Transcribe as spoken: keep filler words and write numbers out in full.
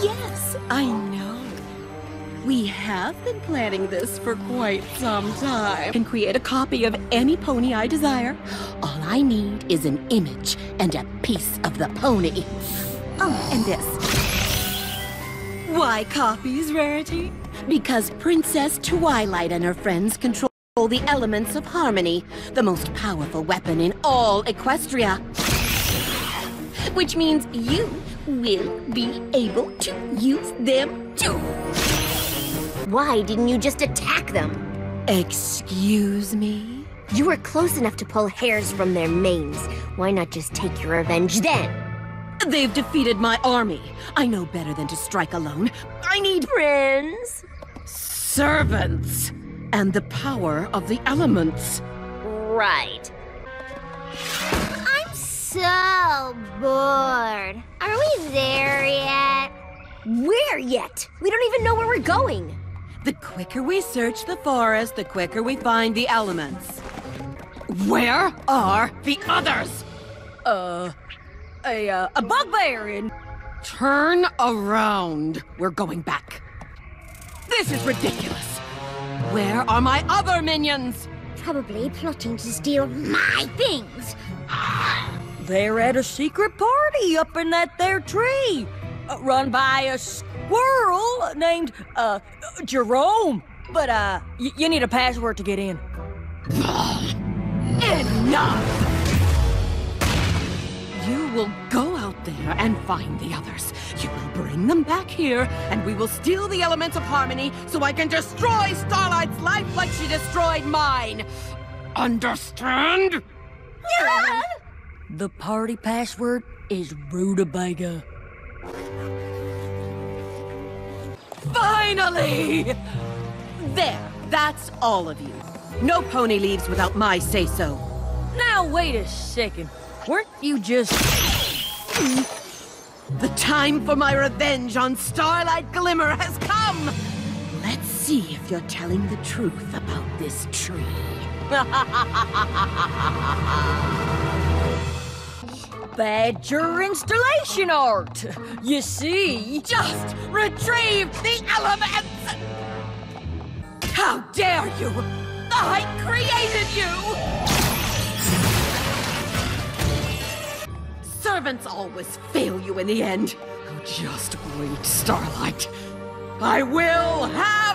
Yes, I know. We have been planning this for quite some time. I can create a copy of any pony I desire. All I need is an image and a piece of the pony. Oh, and this. Why copies, Rarity? Because Princess Twilight and her friends control the Elements of Harmony, the most powerful weapon in all Equestria. Which means you will be able to use them too. Why didn't you just attack them? Excuse me? You were close enough to pull hairs from their manes. Why not just take your revenge then? They've defeated my army. I know better than to strike alone. I need friends, servants, and the power of the elements. Right. I'm so bored. Are we there yet? Where yet? We don't even know where we're going. The quicker we search the forest, the quicker we find the elements. Where are the others? Uh, a, uh, a bugbear in... Turn around. We're going back. This is ridiculous. Where are my other minions? Probably plotting to steal my things. They're at a secret party up in that there tree, uh, run by a... squirrel named, uh, Jerome. But, uh, you need a password to get in. Enough! You will go out there and find the others. You will bring them back here, and we will steal the Elements of Harmony so I can destroy Starlight's life like she destroyed mine. Understand? Yeah. The party password is rutabaga. Finally! There, that's all of you. No pony leaves without my say-so. Now wait a second. Weren't you just... The time for my revenge on Starlight Glimmer has come! Let's see if you're telling the truth about this tree. Badger installation art! You see? Just retrieve the elements! How dare you! I created you! Servants always fail you in the end. Oh, just wait, Starlight. I will have